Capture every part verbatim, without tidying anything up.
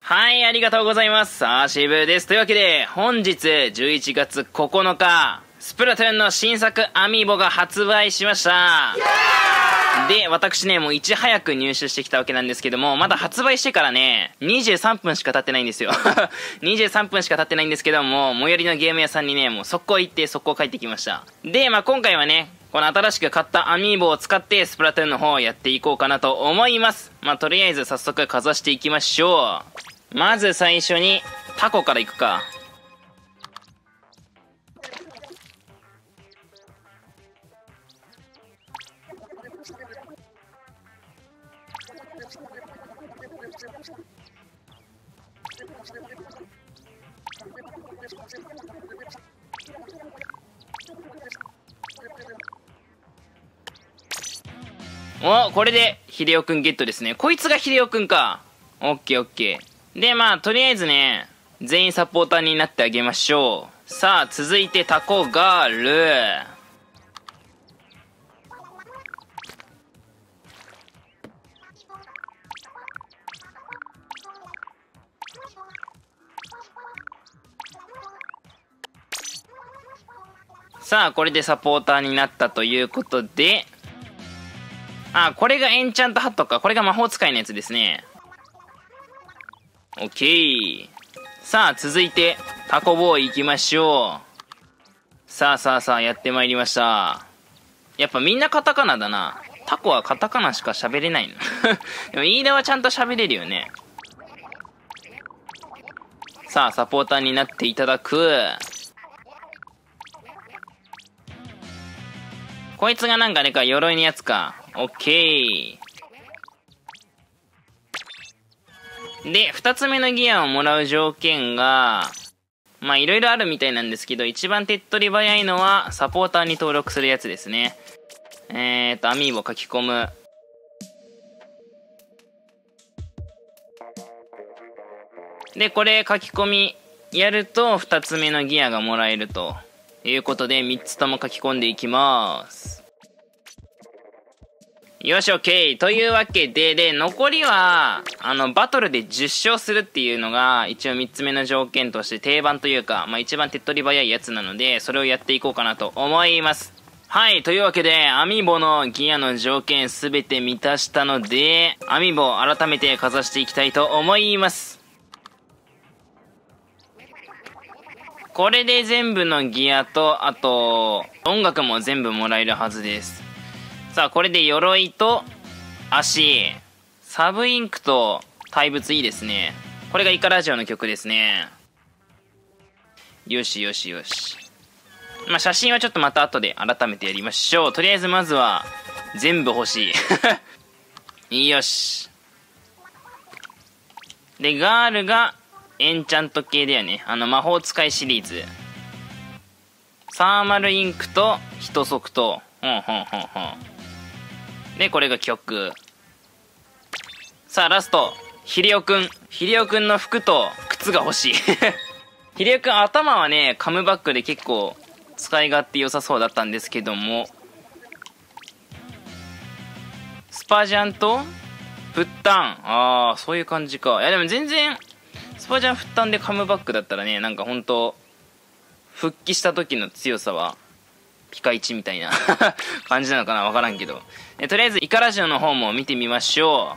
はい、ありがとうございます。アーシブです。というわけで、本日じゅういちがつここのか、スプラトゥーンの新作アミーボが発売しました。で、私ね、もういち早く入手してきたわけなんですけども、まだ発売してからね、にじゅうさんぷんしか経ってないんですよ。にじゅうさんぷんしか経ってないんですけども、最寄りのゲーム屋さんにね、もう速攻行って速攻帰ってきました。で、まあ今回はね、この新しく買ったアミーボを使ってスプラトゥーンの方をやっていこうかなと思います。まあとりあえず早速かざしていきましょう。まず最初にタコからいくか。お、これでヒデオくんゲットですね。こいつがヒデオくんか。オッケーオッケー。で、まあとりあえずね、全員サポーターになってあげましょう。さあ続いてタコガール。さあこれでサポーターになったということで、あ、これがエンチャントハットか。これが魔法使いのやつですね。オッケー。さあ、続いて、タコボーイ行きましょう。さあさあさあ、やってまいりました。やっぱみんなカタカナだな。タコはカタカナしか喋れないの。でも、飯田はちゃんと喋れるよね。さあ、サポーターになっていただく。こいつがなんかあれか、鎧のやつか。オッケー。で、二つ目のギアをもらう条件が、まあいろいろあるみたいなんですけど、一番手っ取り早いのはサポーターに登録するやつですね。えーと、アミーボ書き込む。で、これ書き込みやると二つ目のギアがもらえるということで、三つとも書き込んでいきます。よし、オッケー。というわけで、で、残りは、あの、バトルでじゅっしょうするっていうのが、一応みっつめの条件として定番というか、まあ一番手っ取り早いやつなので、それをやっていこうかなと思います。はい、というわけで、アミーボのギアの条件すべて満たしたので、アミーボを改めてかざしていきたいと思います。これで全部のギアと、あと、音楽も全部もらえるはずです。さあ、これで鎧と足、サブインクと怪物いいですね。これがイカラジオの曲ですね。よしよしよし。まあ、写真はちょっとまた後で改めてやりましょう。とりあえずまずは、全部欲しい。よし。で、ガールがエンチャント系だよね。あの、魔法使いシリーズ。サーマルインクと一足と、ほんほんほんほん。で、これが曲。さあ、ラスト。ヒデオくん。ヒデオくんの服と靴が欲しい。ヒデオくん、頭はね、カムバックで結構使い勝手良さそうだったんですけども。スパジャンとフッタン。ああ、そういう感じか。いや、でも全然、スパジャンフッタンでカムバックだったらね、なんかほんと、復帰した時の強さは、ピカイチみたいな感じなのかな、わからんけど。とりあえずイカラジオの方も見てみましょ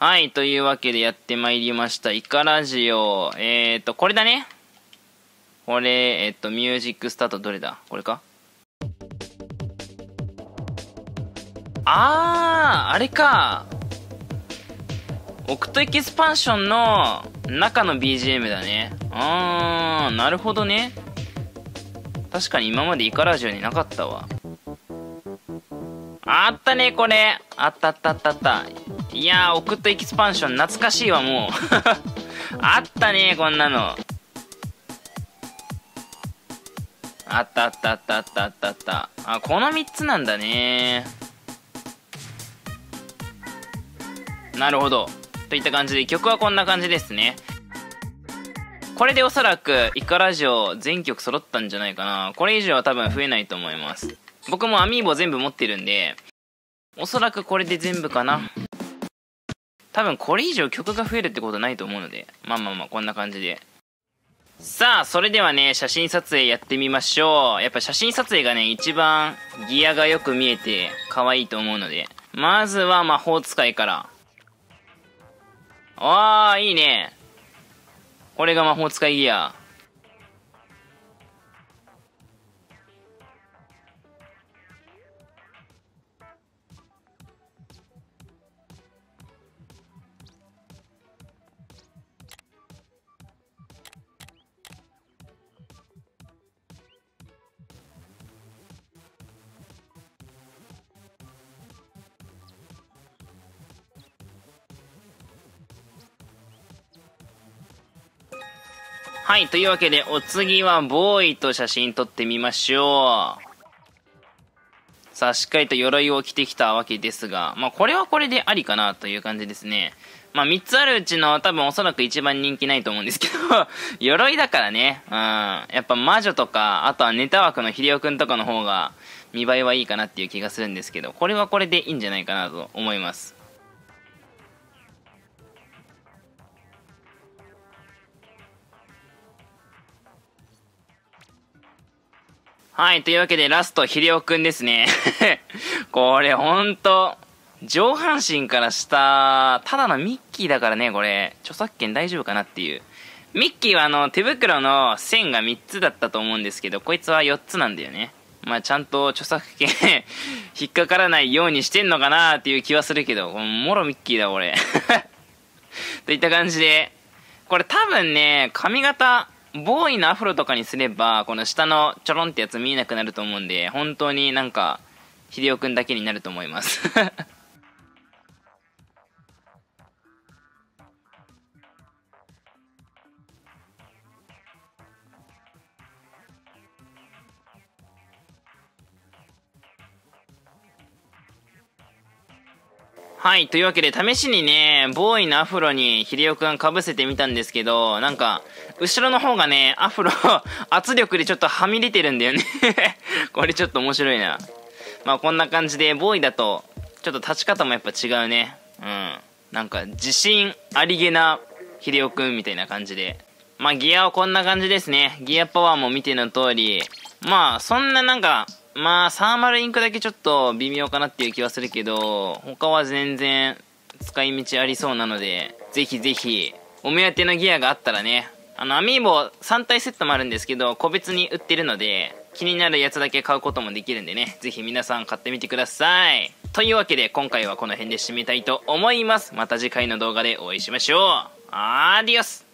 う。はい、というわけでやってまいりましたイカラジオ。えっとこれだね。これえっとミュージックスタート、どれだ、これか。あー、あれか、オクトエキスパンションの中の ビージーエム だね。あー、なるほどね。確かに今までイカラジオになかったわ。あったね、これ。あったあったあったあった。いやー、オクトエキスパンション懐かしいわ、もう。あったね、こんなの。あったあったあったあったあったあった。あ、このみっつなんだね。なるほど。といった感じで曲はこんな感じですね。これでおそらくイカラジオ全曲揃ったんじゃないかな。これ以上は多分増えないと思います。僕もアミーボ全部持ってるんで、おそらくこれで全部かな。多分これ以上曲が増えるってことないと思うので、まあまあまあこんな感じで。さあそれではね、写真撮影やってみましょう。やっぱ写真撮影がね一番ギアがよく見えて可愛いと思うので、まずは魔法使いから。ああいいね、これが魔法使いギア。はい、というわけで、お次はボーイと写真撮ってみましょう。さあ、しっかりと鎧を着てきたわけですが、まあ、これはこれでありかなという感じですね。まあ、みっつあるうちの多分おそらく一番人気ないと思うんですけど、鎧だからね、うん、やっぱ魔女とか、あとはネタ枠のヒデオくんとかの方が見栄えはいいかなっていう気がするんですけど、これはこれでいいんじゃないかなと思います。はい。というわけで、ラスト、ヒデオくんですね。これ、ほんと、上半身から下、ただのミッキーだからね、これ、著作権大丈夫かなっていう。ミッキーは、あの、手袋の線がみっつだったと思うんですけど、こいつはよっつなんだよね。まあ、ちゃんと著作権、引っかからないようにしてんのかなっていう気はするけど、もろミッキーだ、これ。といった感じで、これ多分ね、髪型、ボーイのアフロとかにすれば、この下のちょろんってやつ見えなくなると思うんで、本当になんか、ヒデオくんだけになると思います。はい、というわけで試しにね、ボーイのアフロにヒデオくんかぶせてみたんですけど、なんか、後ろの方がね、アフロ、圧力でちょっとはみ出てるんだよね。これちょっと面白いな。まあこんな感じで、ボーイだと、ちょっと立ち方もやっぱ違うね。うん。なんか、自信ありげなヒデオくんみたいな感じで。まあギアはこんな感じですね。ギアパワーも見ての通り、まあそんななんか、まあ、サーマルインクだけちょっと微妙かなっていう気はするけど、他は全然使い道ありそうなので、ぜひぜひ、お目当てのギアがあったらね、あの、アミーボさん体セットもあるんですけど、個別に売ってるので、気になるやつだけ買うこともできるんでね、ぜひ皆さん買ってみてください。というわけで、今回はこの辺で締めたいと思います。また次回の動画でお会いしましょう。アディオス。